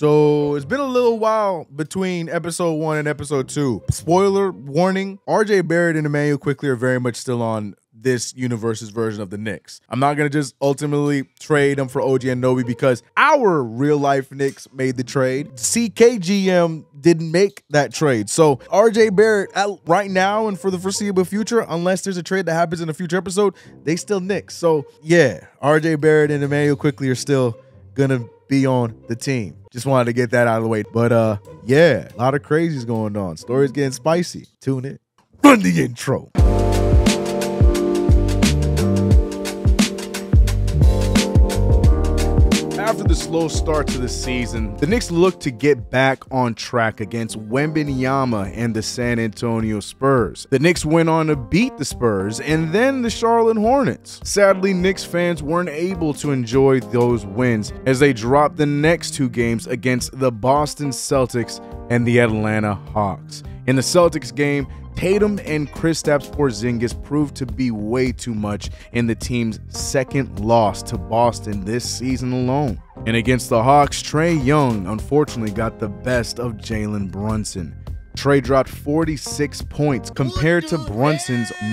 So it's been a little while between episode 1 and episode 2. Spoiler warning, RJ Barrett and Emmanuel Quickley are very much still on this universe's version of the Knicks. I'm not going to just ultimately trade them for OG and Nobi because our real life Knicks made the trade. CKGM didn't make that trade. So RJ Barrett right now and for the foreseeable future, unless there's a trade that happens in a future episode, they still Knicks. So yeah, RJ Barrett and Emmanuel Quickley are still going to be on the team. Just wanted to get that out of the way. But yeah, a lot of crazies going on. Stories getting spicy. Tune in. Run the intro. After the slow start to the season, the Knicks look to get back on track against Wembanyama and the San Antonio Spurs. The Knicks went on to beat the Spurs and then the Charlotte Hornets. Sadly, Knicks fans weren't able to enjoy those wins as they dropped the next two games against the Boston Celtics and the Atlanta Hawks. In the Celtics game, Tatum and Kristaps Porzingis proved to be way too much in the team's second loss to Boston this season alone. And against the Hawks, Trae Young unfortunately got the best of Jalen Brunson. Trae dropped 46 points compared to Brunson's 9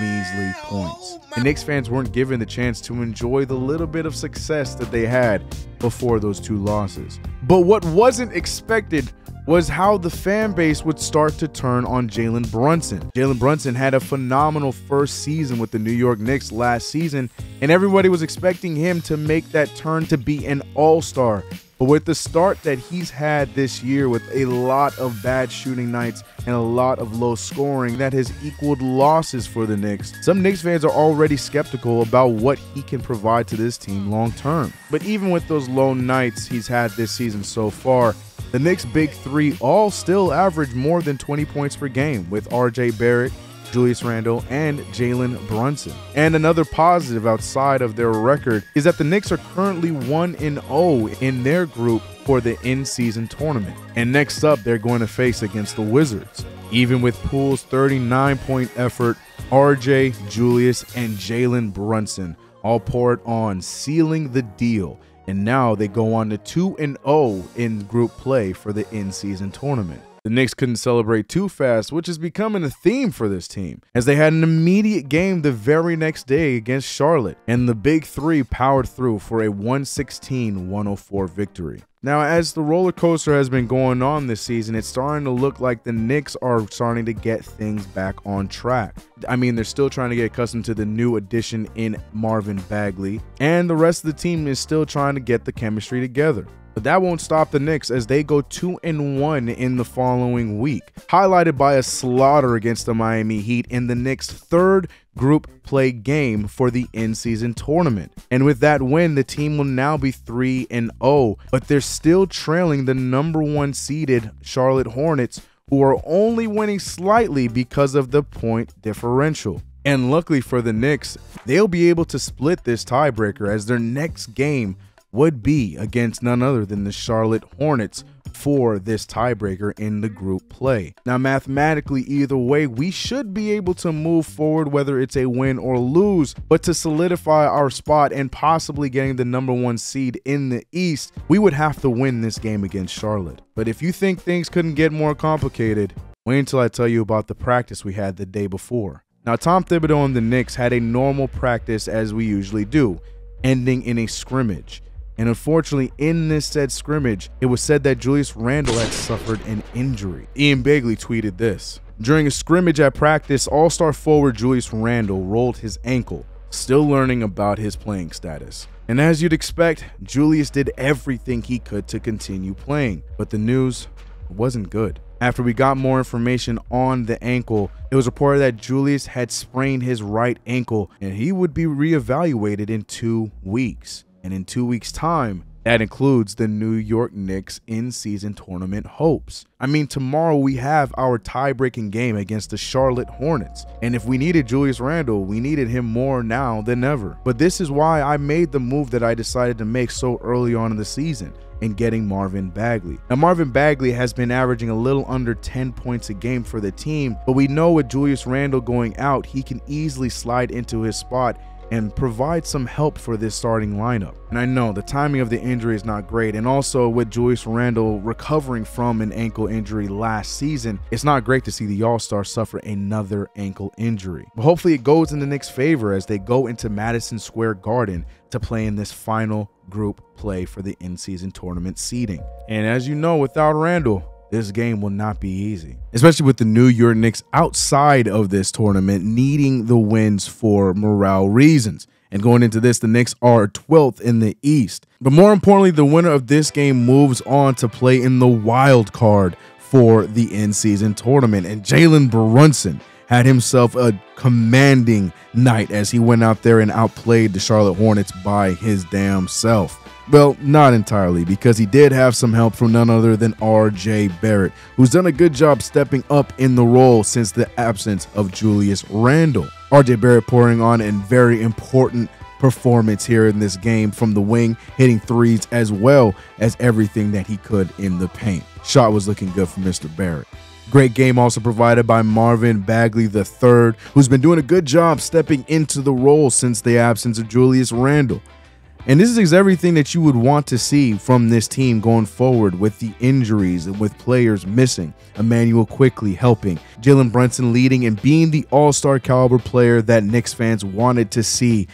measly points. The Knicks fans weren't given the chance to enjoy the little bit of success that they had before those two losses. But what wasn't expected was how the fan base would start to turn on Jalen Brunson. Jalen Brunson had a phenomenal first season with the New York Knicks last season, and everybody was expecting him to make that turn to be an all-star. But with the start that he's had this year with a lot of bad shooting nights and a lot of low scoring, that has equaled losses for the Knicks. Some Knicks fans are already skeptical about what he can provide to this team long term. But even with those low nights he's had this season so far, the Knicks' big three all still average more than 20 points per game, with RJ Barrett, Julius Randle, and Jalen Brunson. And another positive outside of their record is that the Knicks are currently 1-0 in their group for the in-season tournament. And next up, they're going to face against the Wizards. Even with Poole's 39-point effort, RJ, Julius, and Jalen Brunson all poured on, sealing the deal. And now they go on to 2-0 in group play for the in-season tournament. The Knicks couldn't celebrate too fast, which is becoming a theme for this team, as they had an immediate game the very next day against Charlotte, and the Big Three powered through for a 116-104 victory. Now, as the roller coaster has been going on this season, it's starting to look like the Knicks are starting to get things back on track. I mean, they're still trying to get accustomed to the new addition in Marvin Bagley, and the rest of the team is still trying to get the chemistry together. But that won't stop the Knicks as they go 2-1 in the following week, highlighted by a slaughter against the Miami Heat in the Knicks' third group play game for the in-season tournament. And with that win, the team will now be 3-0, but they're still trailing the #1 seeded Charlotte Hornets, who are only winning slightly because of the point differential. And luckily for the Knicks, they'll be able to split this tiebreaker as their next game would be against none other than the Charlotte Hornets for this tiebreaker in the group play. Now, mathematically, either way, we should be able to move forward, whether it's a win or lose, but to solidify our spot and possibly getting the #1 seed in the East, we would have to win this game against Charlotte. But if you think things couldn't get more complicated, wait until I tell you about the practice we had the day before. Now, Tom Thibodeau and the Knicks had a normal practice as we usually do, ending in a scrimmage. And unfortunately, in this said scrimmage, it was said that Julius Randle had suffered an injury. Ian Begley tweeted this. During a scrimmage at practice, all-star forward Julius Randle rolled his ankle, still learning about his playing status. And as you'd expect, Julius did everything he could to continue playing, but the news wasn't good. After we got more information on the ankle, it was reported that Julius had sprained his right ankle and he would be reevaluated in 2 weeks. And in 2 weeks' time, that includes the New York Knicks in-season tournament hopes. I mean, tomorrow we have our tie-breaking game against the Charlotte Hornets. And if we needed Julius Randle, we needed him more now than ever. But this is why I made the move that I decided to make so early on in the season in getting Marvin Bagley. Now, Marvin Bagley has been averaging a little under 10 points a game for the team, but we know with Julius Randle going out, he can easily slide into his spot and provide some help for this starting lineup. And I know the timing of the injury is not great, and also with Julius Randle recovering from an ankle injury last season, it's not great to see the All-Star suffer another ankle injury. But hopefully it goes in the Knicks' favor as they go into Madison Square Garden to play in this final group play for the in-season tournament seeding. And as you know, without Randle, this game will not be easy, especially with the New York Knicks outside of this tournament needing the wins for morale reasons. And going into this, the Knicks are 12th in the East. But more importantly, the winner of this game moves on to play in the wild card for the in-season tournament. And Jalen Brunson had himself a commanding night as he went out there and outplayed the Charlotte Hornets by his damn self. Well, not entirely, because he did have some help from none other than RJ Barrett, who's done a good job stepping up in the role since the absence of Julius Randle. RJ Barrett pouring on a very important performance here in this game from the wing, hitting threes as well as everything that he could in the paint. Shot was looking good for Mr. Barrett. Great game also provided by Marvin Bagley III, who's been doing a good job stepping into the role since the absence of Julius Randle. And this is everything that you would want to see from this team going forward, with the injuries and with players missing. Emmanuel Quickley helping, Jalen Brunson leading and being the all-star caliber player that Knicks fans wanted to see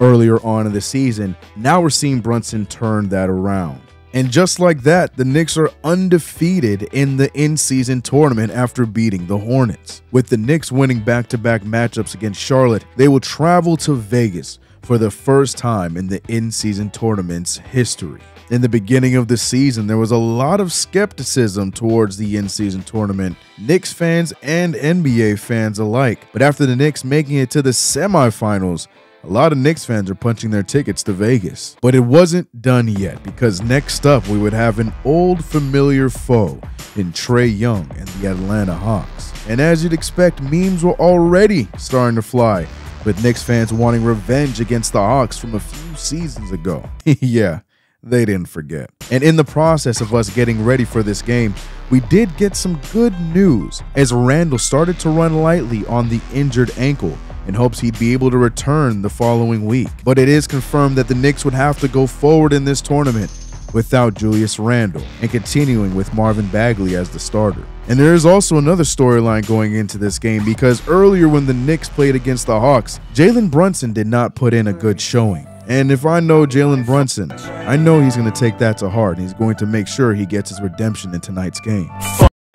earlier on in the season. Now we're seeing Brunson turn that around. And just like that, the Knicks are undefeated in the in-season tournament after beating the Hornets. With the Knicks winning back-to-back matchups against Charlotte, they will travel to Vegas for the first time in the in-season tournament's history. In the beginning of the season, there was a lot of skepticism towards the in-season tournament, Knicks fans and NBA fans alike. But after the Knicks making it to the semifinals, a lot of Knicks fans are punching their tickets to Vegas. But it wasn't done yet, because next up we would have an old familiar foe in Trae Young and the Atlanta Hawks. And as you'd expect, memes were already starting to fly, with Knicks fans wanting revenge against the Hawks from a few seasons ago. Yeah, they didn't forget. And in the process of us getting ready for this game, we did get some good news, as Randle started to run lightly on the injured ankle in hopes he'd be able to return the following week. But it is confirmed that the Knicks would have to go forward in this tournament without Julius Randle, and continuing with Marvin Bagley as the starter. And there is also another storyline going into this game, because earlier when the Knicks played against the Hawks, Jalen Brunson did not put in a good showing. And if I know Jalen Brunson, I know he's going to take that to heart, and he's going to make sure he gets his redemption in tonight's game.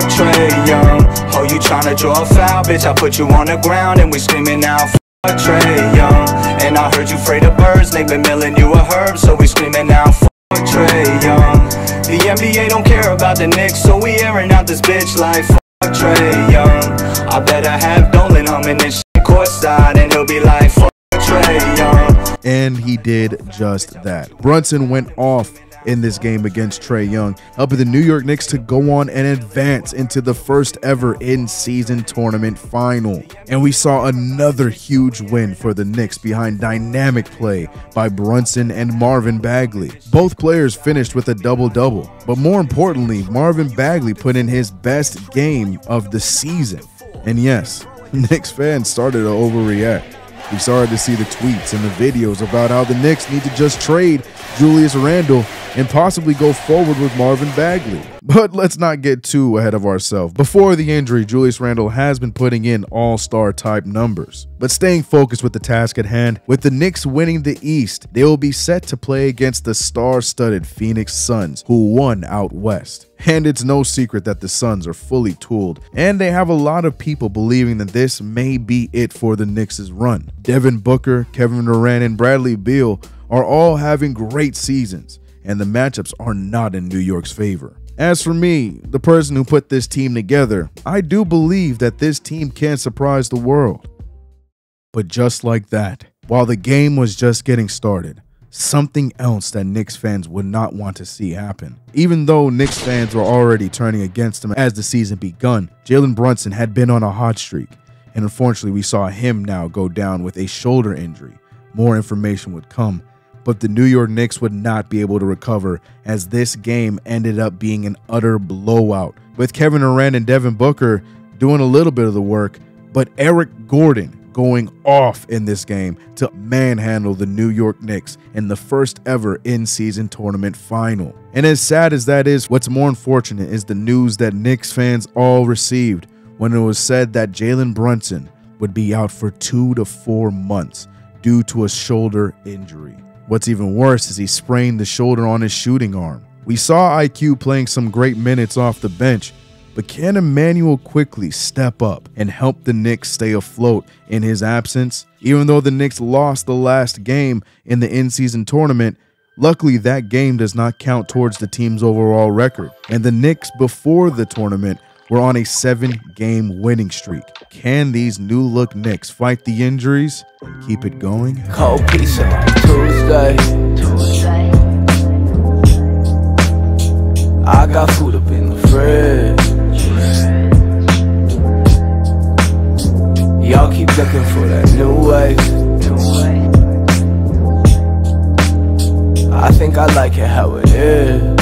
Trae Young, oh, you trying to draw a foul, bitch, I put you on the ground and we screaming out, Trae Young, and I heard you afraid of birds, they've been milling you a herb, so we screaming out, Trae Young. The NBA don't care about the Knicks, so we airing out this bitch like fuck Trae Young. I better have Dolan humming this shit courtside, and he'll be like fuck Trae Young. And he did just that. Brunson went off in this game against Trae Young, helping the New York Knicks to go on and advance into the first ever in-season tournament final. And we saw another huge win for the Knicks behind dynamic play by Brunson and Marvin Bagley. Both players finished with a double-double, but more importantly, Marvin Bagley put in his best game of the season. And yes, Knicks fans started to overreact. We started to see the tweets and the videos about how the Knicks need to just trade Julius Randle and possibly go forward with Marvin Bagley. But let's not get too ahead of ourselves. Before the injury, Julius Randle has been putting in all-star type numbers. But staying focused with the task at hand, with the Knicks winning the East, they will be set to play against the star-studded Phoenix Suns, who won out West. And it's no secret that the Suns are fully tooled, and they have a lot of people believing that this may be it for the Knicks' run. Devin Booker, Kevin Durant, and Bradley Beal are all having great seasons, and the matchups are not in New York's favor. As for me, the person who put this team together, I do believe that this team can surprise the world. But just like that, while the game was just getting started, something else that Knicks fans would not want to see happen. Even though Knicks fans were already turning against him as the season begun, Jalen Brunson had been on a hot streak, and unfortunately we saw him now go down with a shoulder injury. More information would come, but the New York Knicks would not be able to recover, as this game ended up being an utter blowout, with Kevin Durant and Devin Booker doing a little bit of the work, but Eric Gordon going off in this game to manhandle the New York Knicks in the first ever in-season tournament final. And as sad as that is, what's more unfortunate is the news that Knicks fans all received when it was said that Jalen Brunson would be out for 2 to 4 months due to a shoulder injury. What's even worse is he sprained the shoulder on his shooting arm. We saw IQ playing some great minutes off the bench, but can Emmanuel Quickley step up and help the Knicks stay afloat in his absence? Even though the Knicks lost the last game in the in-season tournament, luckily that game does not count towards the team's overall record. And the Knicks before the tournament were on a 7-game winning streak. Can these new-look Knicks fight the injuries and keep it going? Cold pizza Tuesday. I got food up in the fridge. Y'all keep looking for that new way. I think I like it how it is.